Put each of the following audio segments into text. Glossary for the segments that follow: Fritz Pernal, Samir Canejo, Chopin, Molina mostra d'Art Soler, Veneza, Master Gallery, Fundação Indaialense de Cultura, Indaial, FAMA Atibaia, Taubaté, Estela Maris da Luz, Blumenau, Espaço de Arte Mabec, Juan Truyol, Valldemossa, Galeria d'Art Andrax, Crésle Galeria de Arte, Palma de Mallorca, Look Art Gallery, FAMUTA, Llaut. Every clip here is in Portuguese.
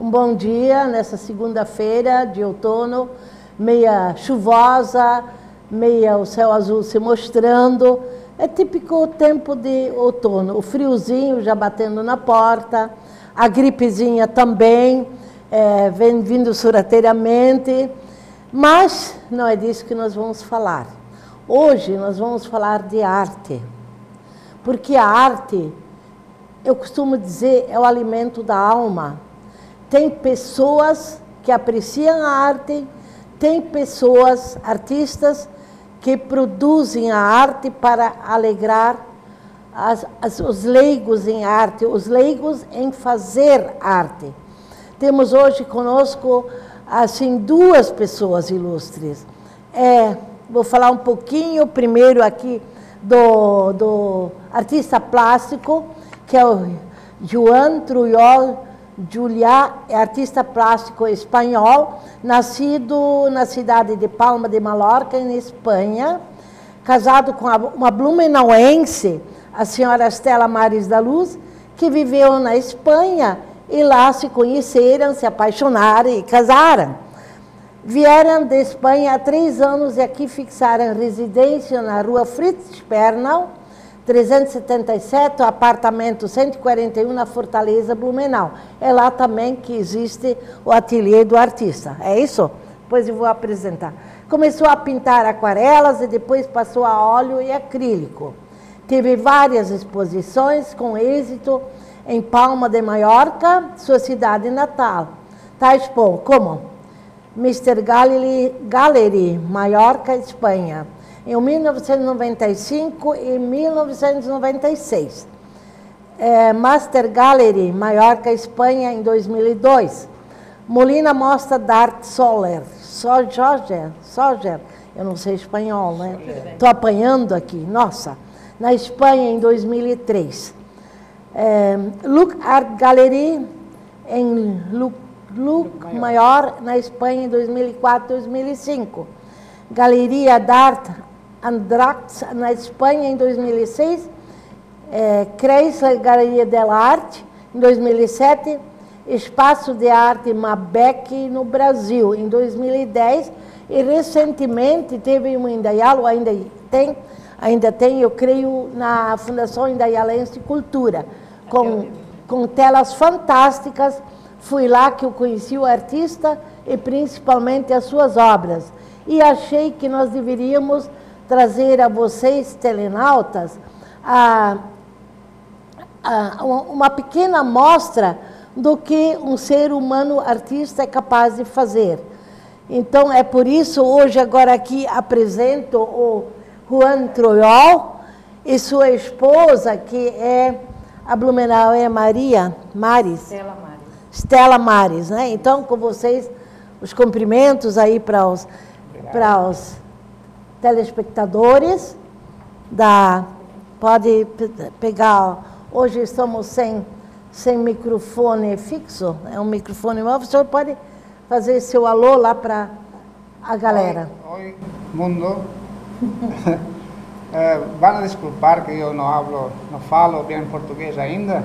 Um bom dia nessa segunda-feira de outono, meia chuvosa, meia o céu azul se mostrando. É típico tempo de outono, o friozinho já batendo na porta, a gripezinha também vem vindo sorrateiramente, mas não é disso que nós vamos falar. Hoje nós vamos falar de arte, porque a arte, eu costumo dizer, é o alimento da alma. Tem pessoas que apreciam a arte, tem pessoas, artistas, que produzem a arte para alegrar os leigos em arte, os leigos em fazer arte. Temos hoje conosco, assim, duas pessoas ilustres. Vou falar um pouquinho primeiro aqui do artista plástico, que é o Juan Truyol, é artista plástico espanhol, nascido na cidade de Palma de Mallorca, em Espanha, casado com uma blumenauense, a senhora Estela Maris da Luz, que viveu na Espanha e lá se conheceram, se apaixonaram e casaram. Vieram da Espanha há 3 anos e aqui fixaram residência na rua Fritz Pernal, 377, apartamento 141, na Fortaleza, Blumenau. É lá também que existe o ateliê do artista, é isso? Depois eu vou apresentar. Começou a pintar aquarelas e depois passou a óleo e acrílico. Teve várias exposições com êxito em Palma de Mallorca, sua cidade natal. Tais como Master Gallery, Mallorca, Espanha, em 1995 e 1996. Master Gallery, Mallorca, Espanha, em 2002. Molina Mostra d'Art Soler, Soler, eu não sei espanhol, né? Estou apanhando aqui, nossa. Na Espanha, em 2003. Look Art Gallery, em Look Maior, na Espanha, em 2004 e 2005. Galeria d'Art Andrax, na Espanha, em 2006, Crésle Galeria de Arte, em 2007, Espaço de Arte Mabec, no Brasil, em 2010, e recentemente teve um Indaial, ainda tem, eu creio, na Fundação Indaialense de Cultura, com telas fantásticas. Fui lá que eu conheci o artista e principalmente as suas obras. E achei que nós deveríamos trazer a vocês, telenautas, uma pequena amostra do que um ser humano artista é capaz de fazer. Então, é por isso, hoje, agora aqui, apresento o Juan Truyol e sua esposa, que é a Blumenau, Estela Maris, né? Então, com vocês, os cumprimentos aí para os telespectadores. Pode pegar, hoje estamos sem microfone fixo, é um microfone móvel, o senhor pode fazer seu alô lá para a galera. Oi mundo, vão desculpar que eu não falo bem português ainda,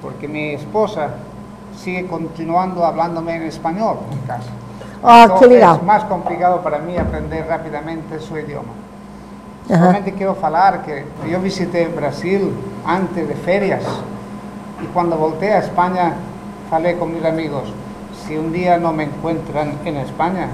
porque minha esposa sigue continuando falando-me em espanhol, em casa. Então, que legal. É mais complicado para mim aprender rapidamente o seu idioma. Uhum. Somente quero falar que eu visitei o Brasil antes de férias e quando voltei à Espanha falei com meus amigos, se um dia não me encontram em Espanha,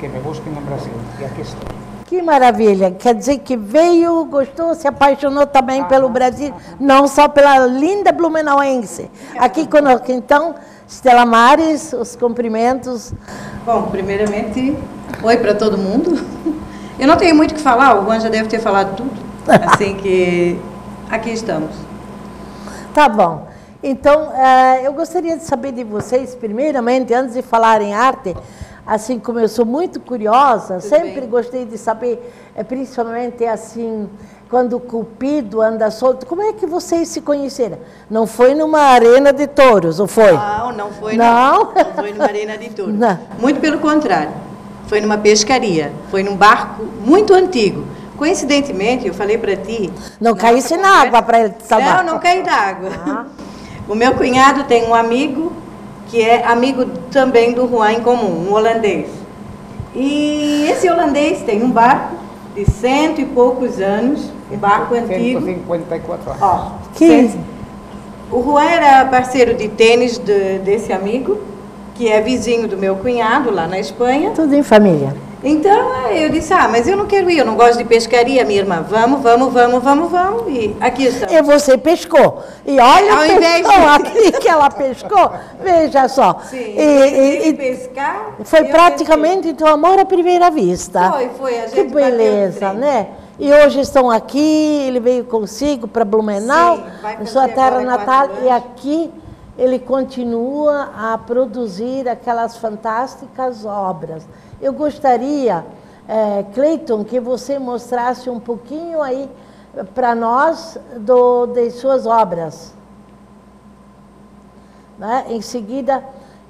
que me busquem no Brasil. E aqui estou. Que maravilha! Quer dizer que veio, gostou, se apaixonou também pelo Brasil, não só pela linda blumenauense. Aqui conosco, então, Estela Maris, os cumprimentos. Bom, primeiramente, oi para todo mundo. Eu não tenho muito o que falar, o Juan já deve ter falado tudo. Assim que aqui estamos. Tá bom. Então, eu gostaria de saber de vocês, primeiramente, antes de falar em arte, assim como eu sou muito curiosa, sempre gostei de saber, principalmente assim, quando o Cupido anda solto, como é que vocês se conheceram? Não foi numa arena de touros, ou foi? Não foi numa arena de touros. Não. Muito pelo contrário, foi numa pescaria, foi num barco muito antigo. Coincidentemente, eu falei para ti... Não caísse na água para ele salvar. Não caí na água. O meu cunhado tem um amigo que é amigo também do Juan em comum, um holandês. E esse holandês tem um barco de 100 e poucos anos, um barco antigo. 154 anos. Ó, o Juan era parceiro de tênis desse amigo, que é vizinho do meu cunhado lá na Espanha. Tudo em família. Então eu disse, ah, mas eu não quero ir, eu não gosto de pescaria, minha irmã. Vamos, vamos, vamos, vamos, vamos. E aqui estamos. E você pescou. E olha a pessoa aqui que ela pescou, veja só. Sim, e pescar. Foi praticamente então amor à primeira vista. Foi, a gente. Que beleza, né? E hoje estão aqui, ele veio consigo para Blumenau, em sua terra natal, e aqui ele continua a produzir aquelas fantásticas obras. Eu gostaria, Clayton, que você mostrasse um pouquinho aí para nós das suas obras. Né? Em seguida,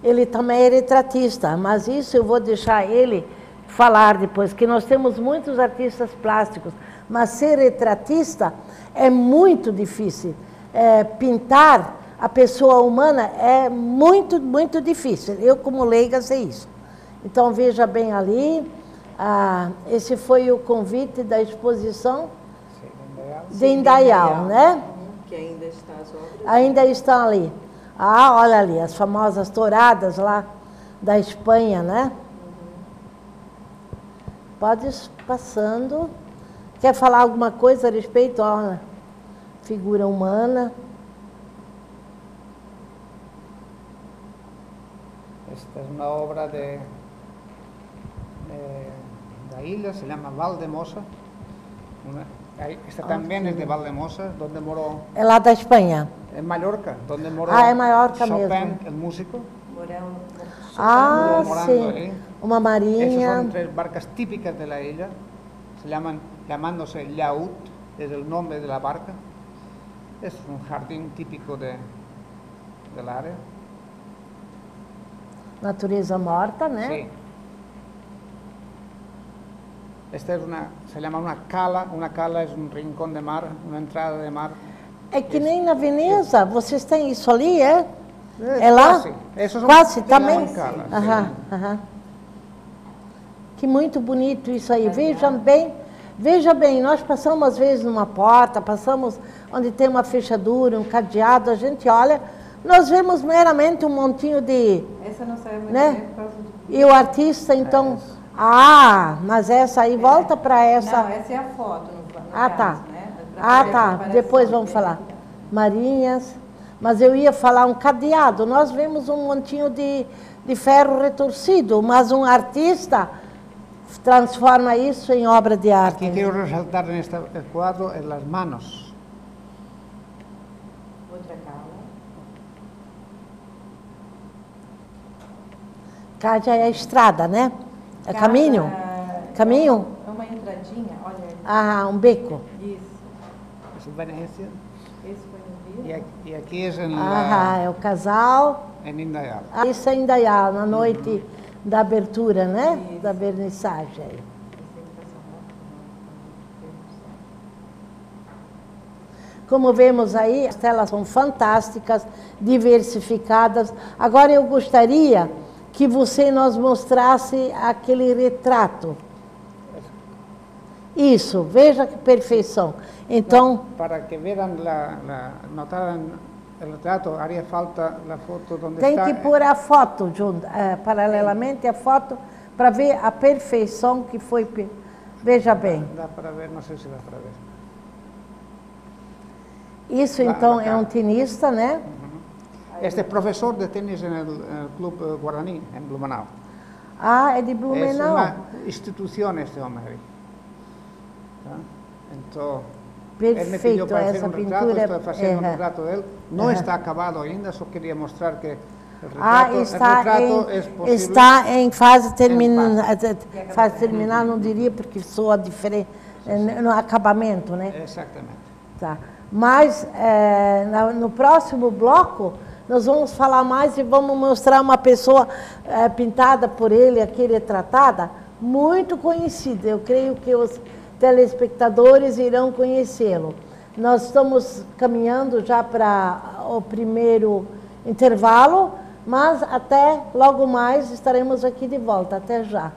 ele também é retratista, mas isso eu vou deixar ele falar depois, que nós temos muitos artistas plásticos, mas ser retratista é muito difícil. Pintar a pessoa humana é muito, muito difícil. Eu, como leiga, sei isso. Então, veja bem ali, esse foi o convite da exposição de Indaial, né? Que ainda está as obras. Ainda estão ali. Ah, olha ali, as famosas touradas lá da Espanha, né? Pode ir passando. Quer falar alguma coisa a respeito da figura humana? Esta é uma obra da ilha, se chama Valldemossa. Esta também é de Valldemossa, onde morou... É lá da Espanha. É Mallorca, onde morou Chopin, mesmo. O músico. Morando sim. Aí. Uma marinha. Essas são três barcas típicas da ilha, se chamam, chamando-se Llaut, é o nome da barca. É um jardim típico da área. Natureza morta, né? Sim. Esta é se chama uma cala é um rincão de mar, uma entrada de mar. É que nem na Veneza, vocês têm isso ali, é? É lá? Quase, também? Aham. Que muito bonito isso aí. Veja bem, nós passamos às vezes numa porta, passamos onde tem uma fechadura, um cadeado, a gente olha, nós vemos meramente um montinho de... Essa não saiu muito bem por causa do... E o artista, então... mas essa aí, volta para essa... Não, essa é a foto, no caso, né? Depois vamos falar. Marinhas, mas eu ia falar um cadeado, nós vemos um montinho de ferro retorcido, mas um artista transforma isso em obra de arte. Aqui quero ressaltar neste quadro as mãos. Outra cala. Cala é a estrada, né? É caminho? Caminho? É uma entradinha, olha aí. Ah, um beco. Isso. Esse foi no Rio. E aqui é é o casal. É Indaial. Isso é Indaial, na noite da abertura, né? Isso. Da vernissagem. Como vemos aí, as telas são fantásticas, diversificadas. Agora eu gostaria que você nos mostrasse aquele retrato. Isso, veja que perfeição. Então... Para que vejam, notaram... O retrato, haria falta a foto onde está. Tem que pôr a foto junto, paralelamente a foto, para ver a perfeição que foi. Veja bem. Dá para ver, não sei se dá para ver. Isso então é um tenista, né? Este é professor de tênis no Clube Guarani, em Blumenau. Ah, é de Blumenau. É uma instituição este homem aí. Então... Perfeito, essa pintura. Estou fazendo um retrato dele. Não está acabado ainda, só queria mostrar que o retrato, é possível. Está em fase terminar, não diria, porque soa diferente, no acabamento, né? Exatamente. Tá. Mas no próximo bloco, nós vamos falar mais e vamos mostrar uma pessoa pintada por ele, aqui retratada, muito conhecida. Eu creio que os telespectadores irão conhecê-lo. Nós estamos caminhando já para o primeiro intervalo. Mas até logo mais estaremos aqui de volta. Até já.